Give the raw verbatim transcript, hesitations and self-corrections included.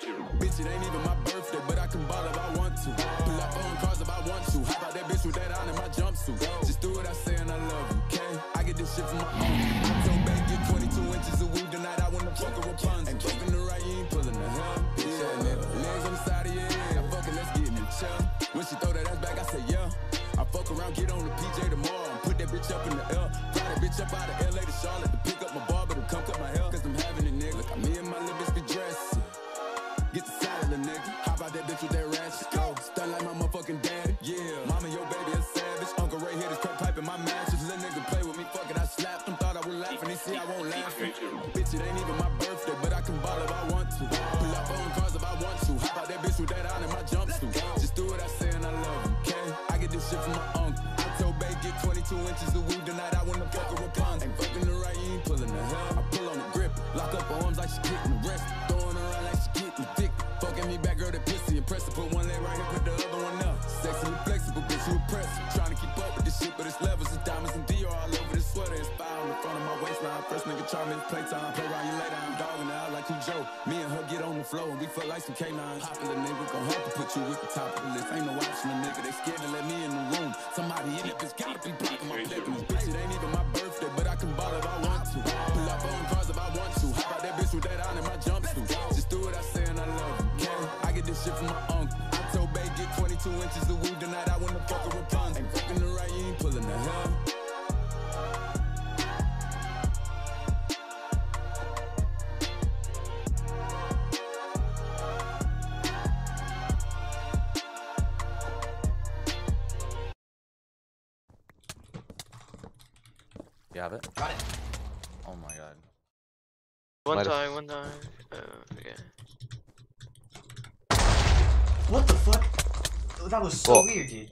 creative. Bitch, it ain't even my birthday, but I can ball if I want to. Pull up on cars if I want to. Hop out that bitch with that on in my jumpsuit. Just do what I say and I love you, okay? I get this shit from my home. So baby, get twenty-two inches of weed tonight. I wanna fuck a Rapunzel. Ain't fucking the right, you ain't pulling the hell. Bitch, yeah, legs on the side of your head. I'm fucking, let's get in the chair. When she throw that ass back, I say yeah. I fuck around, get on the P J tomorrow and put that bitch up in the L. Fly that bitch up out of L A to Charlotte to pick up my barber to come cut my hair. Cause I'm having it, nigga. Like me and my little bitch be dressing. Get the side of the nigga. Hop out that bitch with that ratchet. Go. Stun like my motherfucking daddy. Yeah. Mama, your baby a savage. Uncle Ray hit his crack pipe in my matches. Little nigga play with me, fuck it. I slapped him, thought I would laugh, and he see I won't laugh. Bitch, it ain't even my birthday, but I can ball if I want to. Pull up on cars if I want to. Hop out that bitch with that on in my jumpsuit. Just do what I say and I love you. This shit from my uncle. I told babe, get twenty-two inches of weed tonight. I wanna fuck a Rapunzel. Ain't fucking the right, you ain't pulling the hell. I pull on the grip, lock up her arms like she getting rest. Throwing around like she getting thick. Fucking me back, girl, that pussy impressive. Put one leg right here, put the other one up. Sexually flexible, bitch, you impressive. Trying to keep up with this shit, but it's levels. It's diamonds and Dior all over this sweater. It's fire on the front of my waistline. First nigga try me, it's playtime. Play around you later, I'm dogging out like you Joe. Me and her get on the floor and we feel like some canines. Popular nigga gon' help to put you with the top of the list. Ain't no option, a nigga, they scared to let me in the room. Somebody in it, bitch, gotta be blocking my flip. And this bitch, it ain't even my birthday, but I can ball if I want to. Pull up on cars if I want to. Hop out that bitch with that on in my jumpsuit. Just do what I say and I love you. Get this shit from my uncle. I told babe, get twenty-two inches of weed tonight. I wanna fuck a Rapunzel. Ain't fucking the right, you ain't pulling the hell. You have it? Got it. Oh my god. One Might time, have... one time. Uh, yeah. What the fuck? That was so Whoa. weird, dude.